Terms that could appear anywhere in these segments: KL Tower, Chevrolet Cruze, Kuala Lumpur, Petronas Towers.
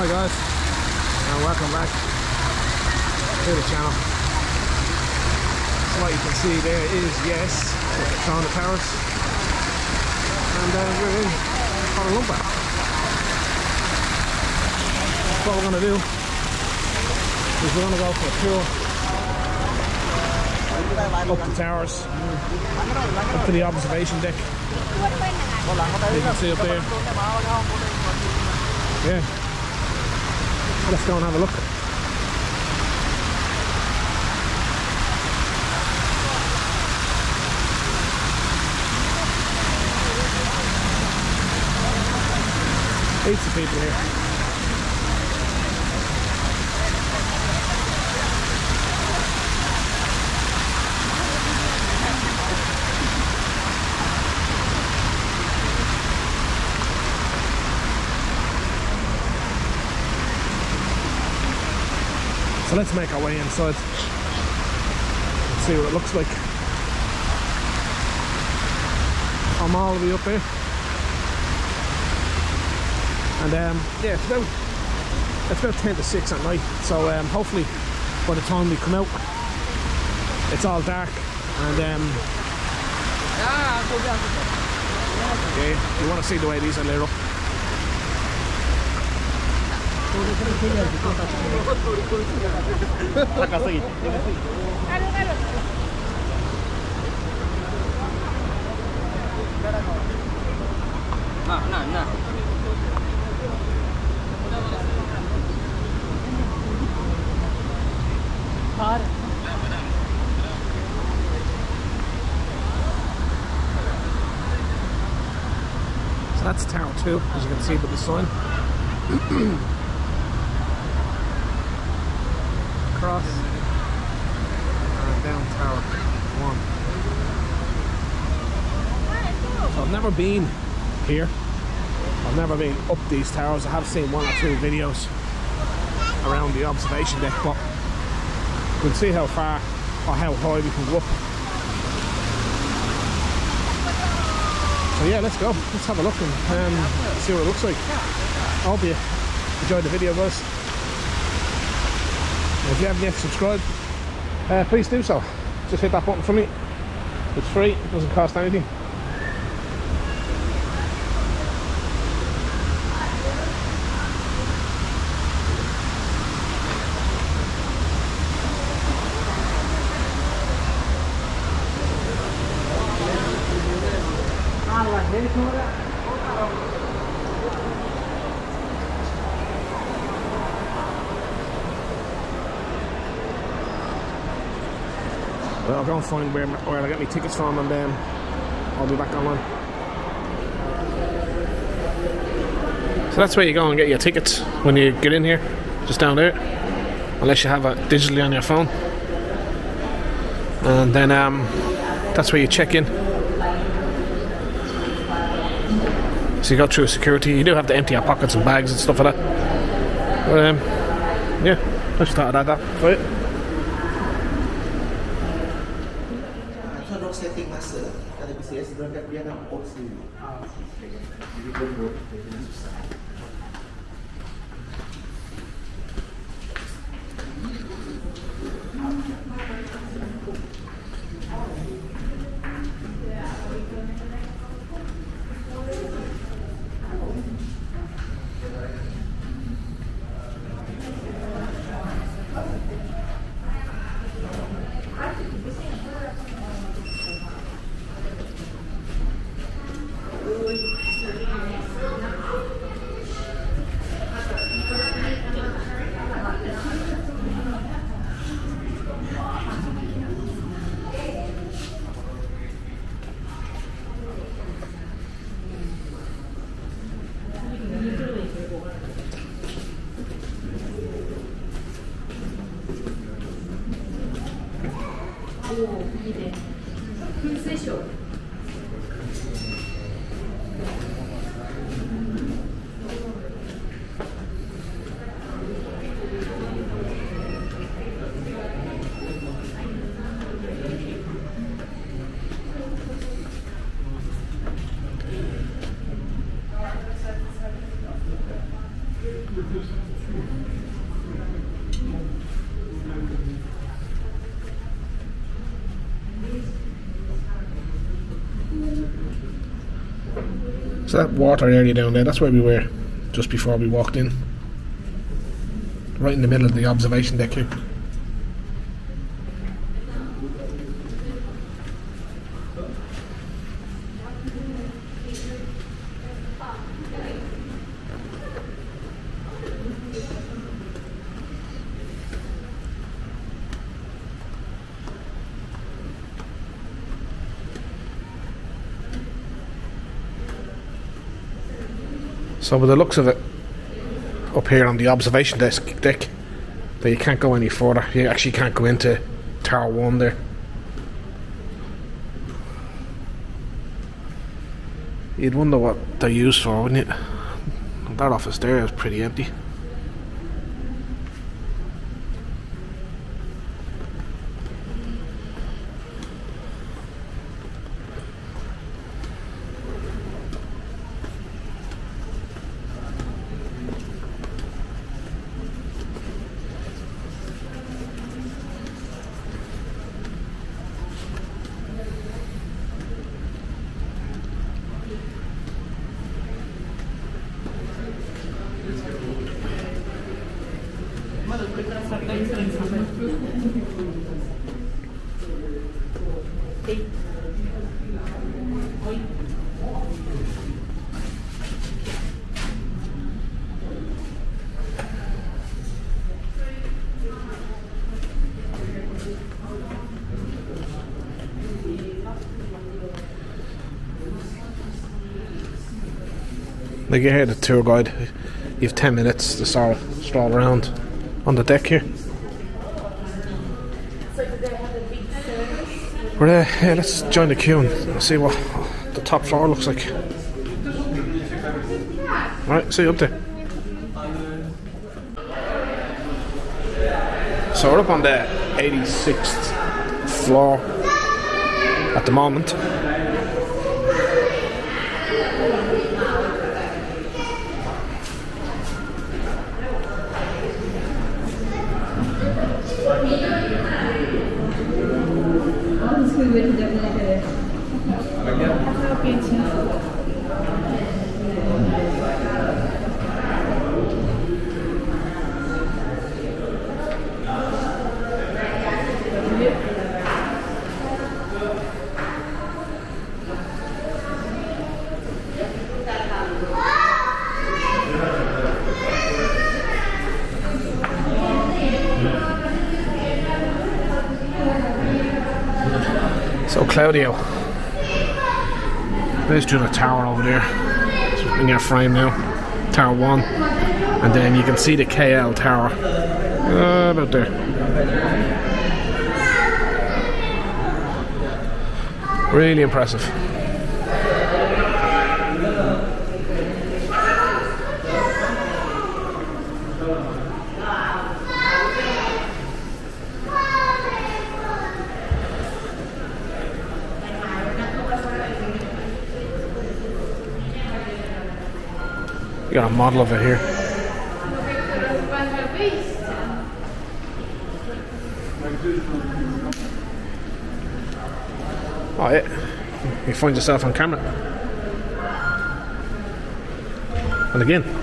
Hi guys, and welcome back to the channel. So like you can see, there is, yes, the Petronas Towers, and we're in Kuala Lumpur. What we're going to do is we're going to go for a tour up the towers, up to the observation deck. You can see up there. Yeah. Let's go and have a look. Heaps of people here. So let's make our way inside and see what it looks like. I'm all the way up here. And yeah, it's about 10 to 6 at night, so hopefully by the time we come out it's all dark, and yeah, you want to see the way these are lit up. So that's Tower 2, as you can see with the sign. Across and down Tower 1. So I've never been here. I've never been up these towers. I have seen one or two videos around the observation deck, but you can see how far or how high we can go up. So yeah, let's go. Let's have a look and see what it looks like. I hope you enjoyed the video, guys. If you haven't yet subscribed, please do so. Just hit that button for me. It's free, it doesn't cost anything. Well, I'll go and find where I get my tickets from, and then I'll be back online. So that's where you go and get your tickets when you get in here, just down there, unless you have it digitally on your phone. And then that's where you check in. So you go through security. You do have to empty your pockets and bags and stuff like that. But yeah, I just thought I'd add that for it. So that water area down there, that's where we were just before we walked in. Right in the middle of the observation deck here. So with the looks of it, up here on the observation deck, that you can't go any further. You actually can't go into Tower 1 there. You'd wonder what they're used for, wouldn't you? That office there is pretty empty. Like you hear the tour guide, you have 10 minutes to stroll around on the deck here. We're there, yeah, let's join the queue and see what the top floor looks like. Right, see you up there. So we're up on the 86th floor at the moment. Claudio, there's just a tower over there, it's in your frame now, Tower 1, and then you can see the KL Tower, about there. Really impressive. You got a model of it here. Oh yeah, you find yourself on camera. And again.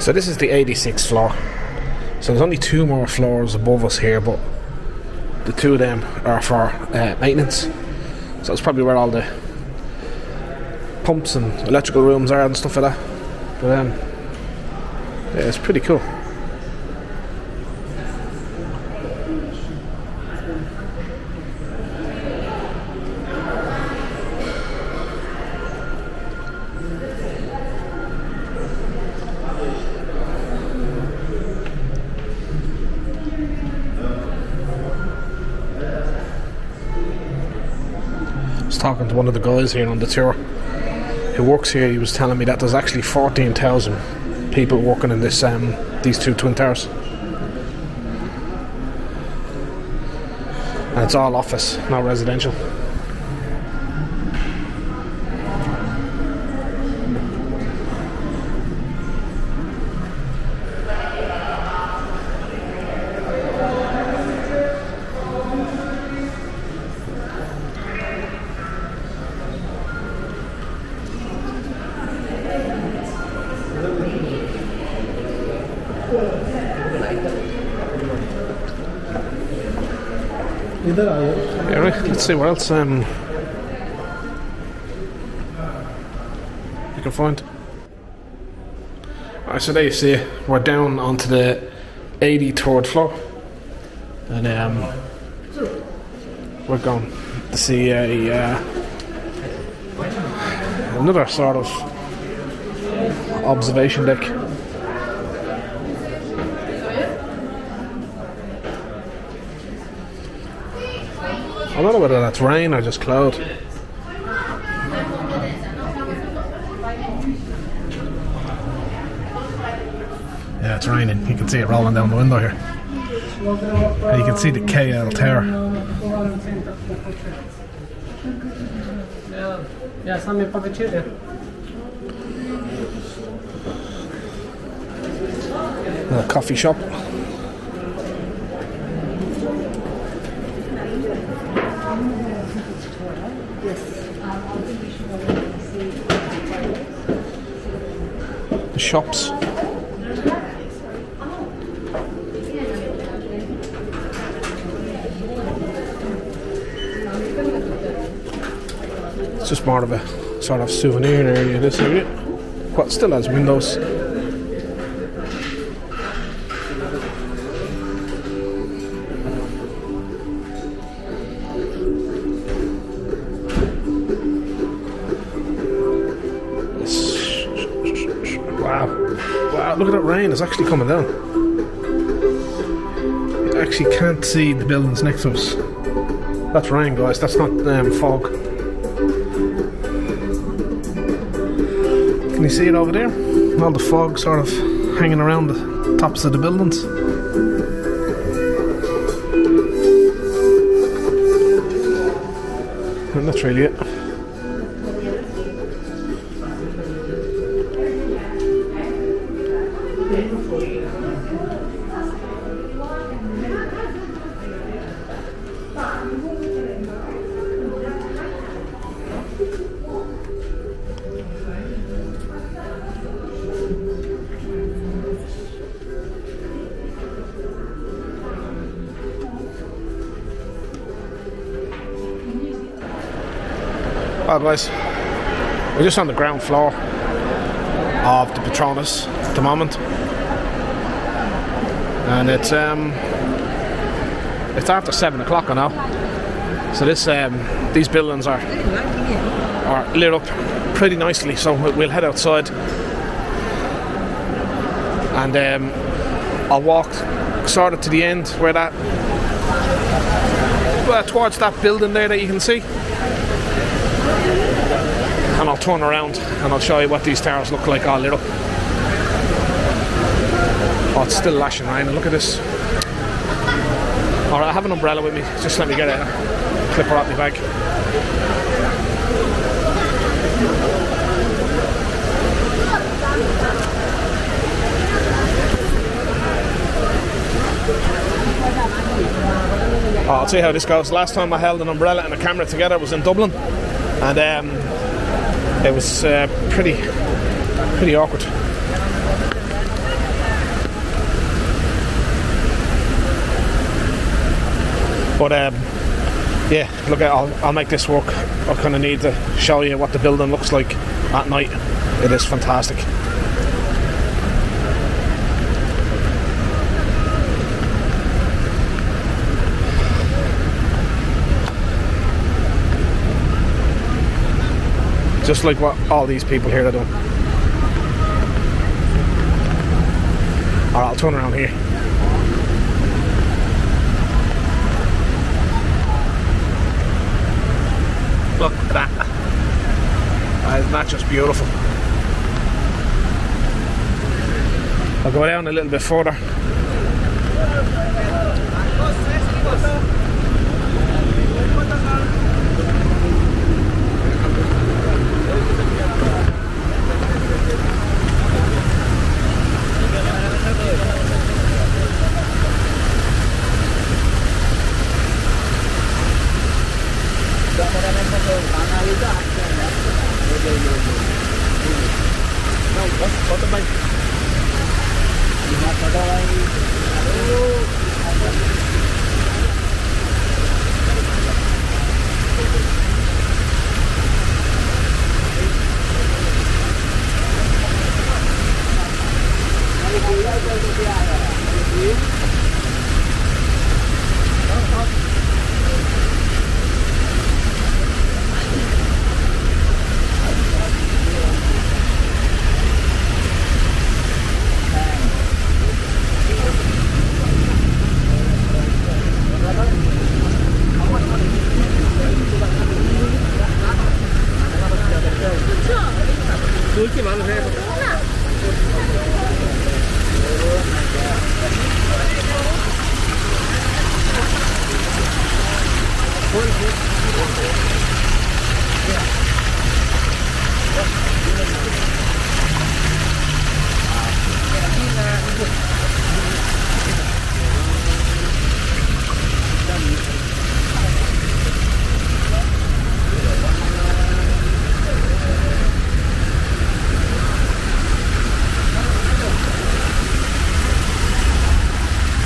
So this is the 86th floor. So there's only two more floors above us here, but the two of them are for maintenance. So it's probably where all the pumps and electrical rooms are and stuff like that. But yeah, it's pretty cool. was talking to one of the guys here on the tour who works here. He was telling me that there's actually 14,000 people working in this these two twin towers, and it's all office, not residential. Yeah, right. Let's see what else you can find. Alright, so there you see it. We're down onto the 83rd floor, and we're going to see a another sort of observation deck. I don't know whether that's rain or just cloud. Yeah, it's raining. You can see it rolling down the window here. And you can see the KL Tower. A coffee shop. The shops. It's just more of a sort of souvenir area, this area. But still has windows. Wow, look at that rain, it's actually coming down. You actually can't see the buildings next to us. That's rain, guys, that's not fog. Can you see it over there? All the fog sort of hanging around the tops of the buildings. And that's really it. Well, guys, we're just on the ground floor of the Petronas at the moment, and it's after 7 o'clock now, so this these buildings are lit up pretty nicely. So we'll head outside, and I'll walk sort of to the end where that towards that building there that you can see. And I'll turn around and I'll show you what these towers look like all lit up. Oh, it's still lashing rain, look at this. Alright, I have an umbrella with me, just let me get a clipper out my bag. Oh, I'll see how this goes. Last time I held an umbrella and a camera together was in Dublin, and it was pretty awkward. But yeah, look, I'll make this work. I kind of need to show you what the building looks like at night. It is fantastic. Just like what all these people here are doing. Alright, I'll turn around here. Look at that. Isn't that just beautiful? I'll go down a little bit further.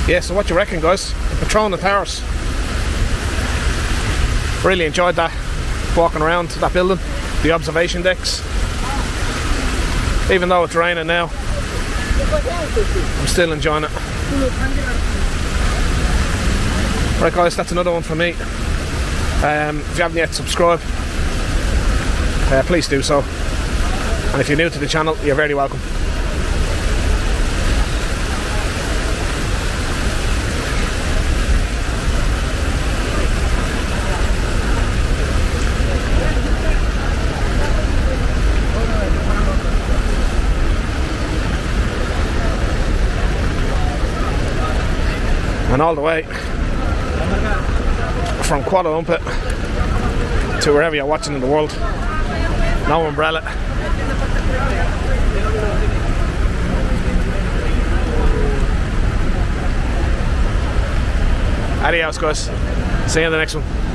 Yeah, so what do you reckon, guys? The Petronas Towers. Really enjoyed that, walking around that building, the observation decks. Even though it's raining now, I'm still enjoying it. Right guys, that's another one for me. If you haven't yet subscribed, please do so. And if you're new to the channel, you're very welcome. And all the way from Kuala Lumpur to wherever you're watching in the world, no umbrella. Adios guys, see you in the next one.